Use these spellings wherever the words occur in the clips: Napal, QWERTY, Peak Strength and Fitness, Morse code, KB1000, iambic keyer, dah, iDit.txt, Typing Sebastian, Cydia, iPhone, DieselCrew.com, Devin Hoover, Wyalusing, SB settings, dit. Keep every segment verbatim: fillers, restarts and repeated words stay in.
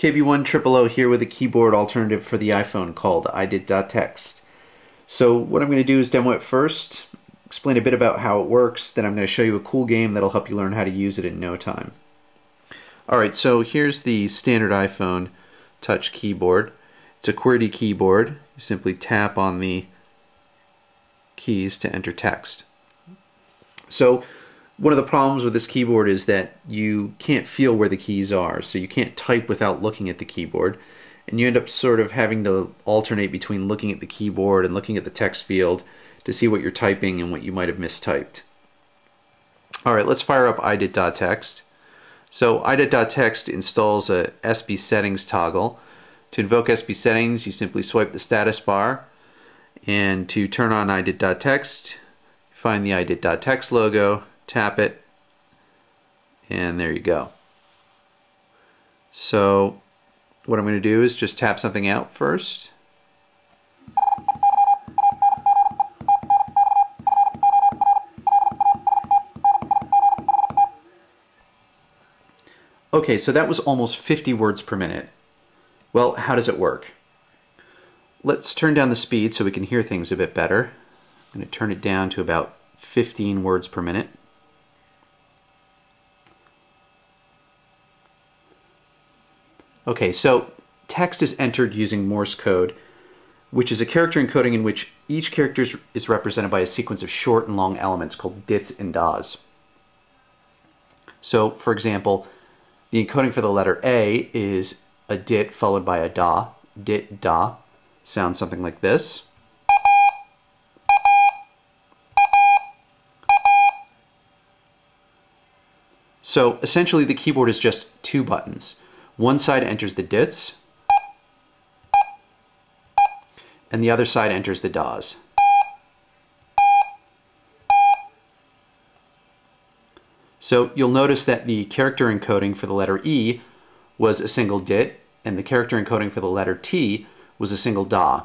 K B one thousand here with a keyboard alternative for the iPhone called iDit.txt. So what I'm going to do is demo it first, explain a bit about how it works, then I'm going to show you a cool game that'll help you learn how to use it in no time. Alright, so here's the standard iPhone touch keyboard. It's a QWERTY keyboard. You simply tap on the keys to enter text. So one of the problems with this keyboard is that you can't feel where the keys are, so you can't type without looking at the keyboard, and you end up sort of having to alternate between looking at the keyboard and looking at the text field to see what you're typing and what you might have mistyped. Alright, let's fire up iDit.txt. So iDit.txt installs a S B settings toggle. To invoke S B settings, you simply swipe the status bar, and to turn on iDit.txt, find the iDit.txt logo, tap it, and there you go. So what I'm going to do is just tap something out first. Okay, so that was almost fifty words per minute. Well, how does it work? Let's turn down the speed so we can hear things a bit better. I'm going to turn it down to about fifteen words per minute. Okay, so text is entered using Morse code, which is a character encoding in which each character is represented by a sequence of short and long elements called dits and dahs. So, for example, the encoding for the letter A is a dit followed by a dah. Dit dah sounds something like this. So, essentially, the keyboard is just two buttons. One side enters the dits, and the other side enters the dahs. So you'll notice that the character encoding for the letter E was a single dit, and the character encoding for the letter T was a single dah.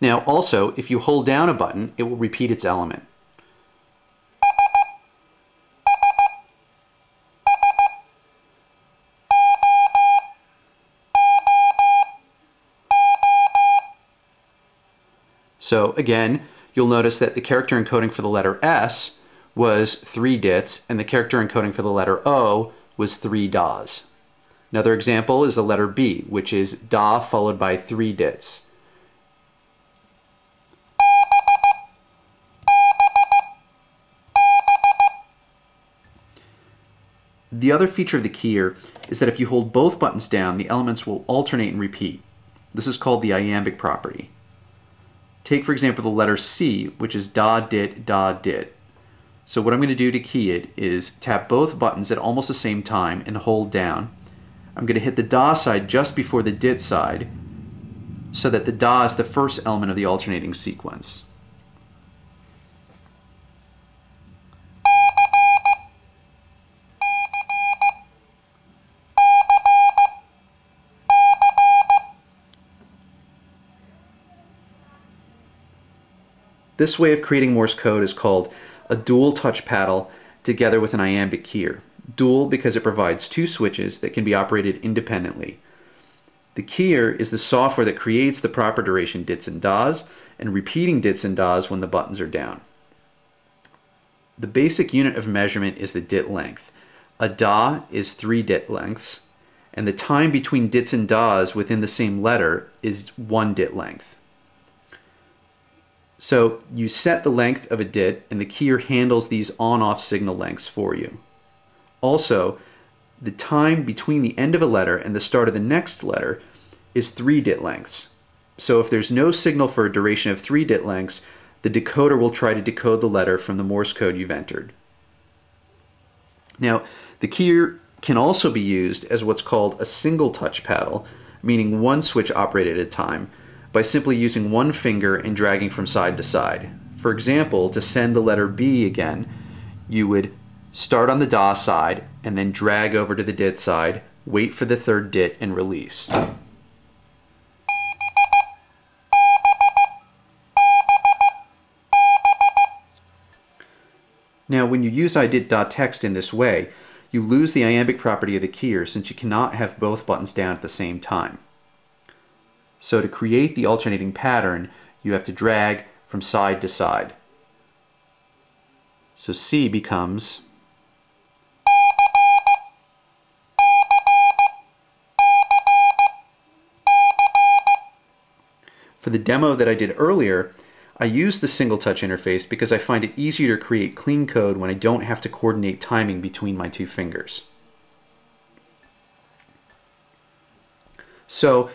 Now also, if you hold down a button, it will repeat its element. So again, you'll notice that the character encoding for the letter S was three dits, and the character encoding for the letter O was three dahs. Another example is the letter B, which is dah followed by three dits. The other feature of the keyer is that if you hold both buttons down, the elements will alternate and repeat. This is called the iambic property. Take, for example, the letter C, which is dah, dit, dah, dit. So what I'm going to do to key it is tap both buttons at almost the same time and hold down. I'm going to hit the dah side just before the dit side so that the dah is the first element of the alternating sequence. This way of creating Morse code is called a dual touch paddle together with an iambic keyer. Dual because it provides two switches that can be operated independently. The keyer is the software that creates the proper duration dits and dahs and repeating dits and dahs when the buttons are down. The basic unit of measurement is the dit length. A dah is three dit lengths, and the time between dits and dahs within the same letter is one dit length. So you set the length of a dit, and the keyer handles these on-off signal lengths for you. Also, the time between the end of a letter and the start of the next letter is three dit lengths. So if there's no signal for a duration of three dit lengths, the decoder will try to decode the letter from the Morse code you've entered. Now, the keyer can also be used as what's called a single touch paddle, meaning one switch operated at a time, by simply using one finger and dragging from side to side. For example, to send the letter B again, you would start on the dah side and then drag over to the dit side, wait for the third dit, and release. Now when you use iDit.txt in this way, you lose the iambic property of the keyer since you cannot have both buttons down at the same time. So to create the alternating pattern, you have to drag from side to side. So C becomes For the demo that I did earlier, I used the single touch interface because I find it easier to create clean code when I don't have to coordinate timing between my two fingers. So,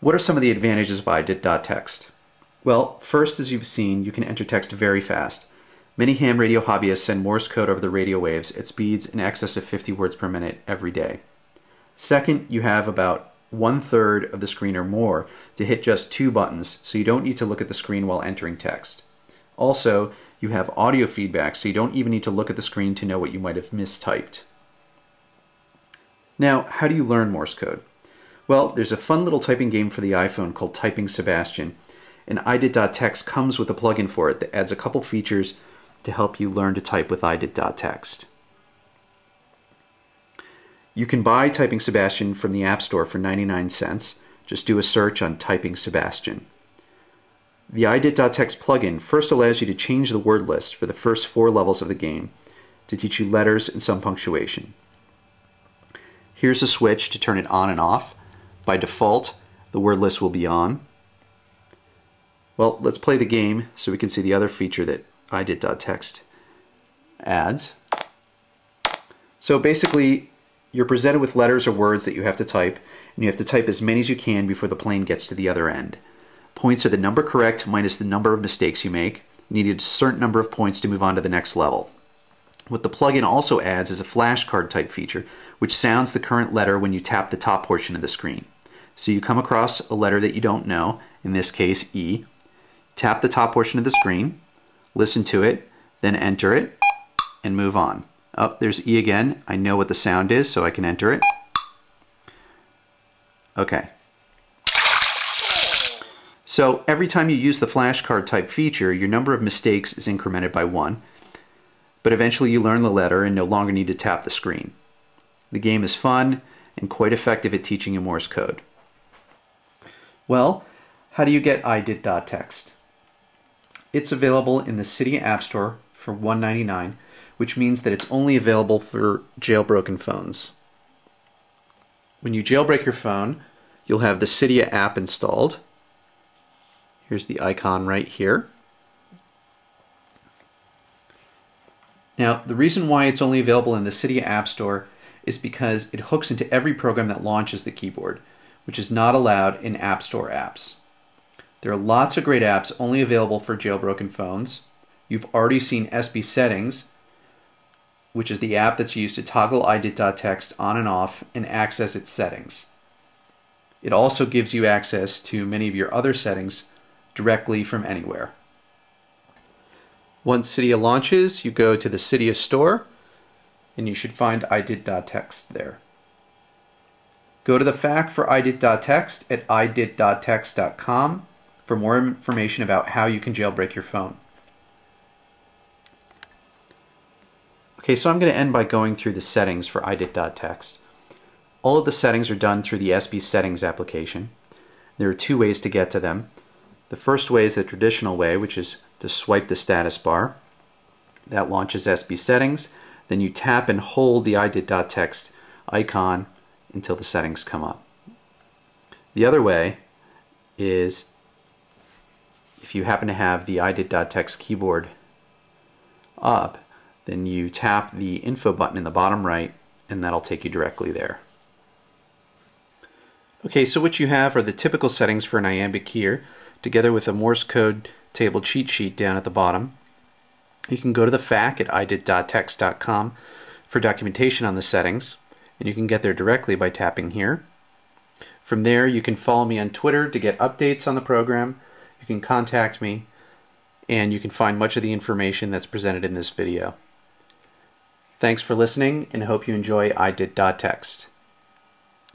what are some of the advantages of iDit.txt? Well, first, as you've seen, you can enter text very fast. Many ham radio hobbyists send Morse code over the radio waves at speeds in excess of fifty words per minute every day. Second, you have about one third of the screen or more to hit just two buttons, so you don't need to look at the screen while entering text. Also, you have audio feedback, so you don't even need to look at the screen to know what you might have mistyped. Now, how do you learn Morse code? Well, there's a fun little typing game for the iPhone called Typing Sebastian, and iDit.txt comes with a plugin for it that adds a couple features to help you learn to type with iDit.txt. You can buy Typing Sebastian from the App Store for ninety-nine cents. Just do a search on Typing Sebastian. The iDit.txt plugin first allows you to change the word list for the first four levels of the game to teach you letters and some punctuation. Here's a switch to turn it on and off. By default, the word list will be on. Well, let's play the game so we can see the other feature that iDit.txt adds. So basically, you're presented with letters or words that you have to type, and you have to type as many as you can before the plane gets to the other end. Points are the number correct minus the number of mistakes you make. You need a certain number of points to move on to the next level. What the plugin also adds is a flashcard type feature, which sounds the current letter when you tap the top portion of the screen. So you come across a letter that you don't know, in this case E, tap the top portion of the screen, listen to it, then enter it, and move on. Oh, there's E again. I know what the sound is, so I can enter it. Okay. So every time you use the flashcard type feature, your number of mistakes is incremented by one, but eventually you learn the letter and no longer need to tap the screen. The game is fun and quite effective at teaching you Morse code. Well, how do you get iDit.txt? It's available in the Cydia App Store for one ninety-nine, which means that it's only available for jailbroken phones. When you jailbreak your phone, you'll have the Cydia app installed. Here's the icon right here. Now, the reason why it's only available in the Cydia App Store is because it hooks into every program that launches the keyboard, which is not allowed in App Store apps. There are lots of great apps only available for jailbroken phones. You've already seen S B Settings, which is the app that's used to toggle iDit.txt on and off and access its settings. It also gives you access to many of your other settings directly from anywhere. Once Cydia launches, you go to the Cydia store and you should find iDit.txt there. Go to the F A Q for iDit.txt at idit dot text dot com for more information about how you can jailbreak your phone. Okay, so I'm going to end by going through the settings for iDit.txt. All of the settings are done through the S B Settings application. There are two ways to get to them. The first way is the traditional way, which is to swipe the status bar. That launches S B Settings. Then you tap and hold the iDit.txt icon until the settings come up. The other way is if you happen to have the iDit.txt keyboard up, then you tap the info button in the bottom right and that'll take you directly there. Okay, so what you have are the typical settings for an iambic keyer together with a Morse code table cheat sheet down at the bottom. You can go to the F A Q at idit dot text dot com for documentation on the settings, and you can get there directly by tapping here. From there, you can follow me on Twitter to get updates on the program. You can contact me, and you can find much of the information that's presented in this video. Thanks for listening, and hope you enjoy iDit.txt.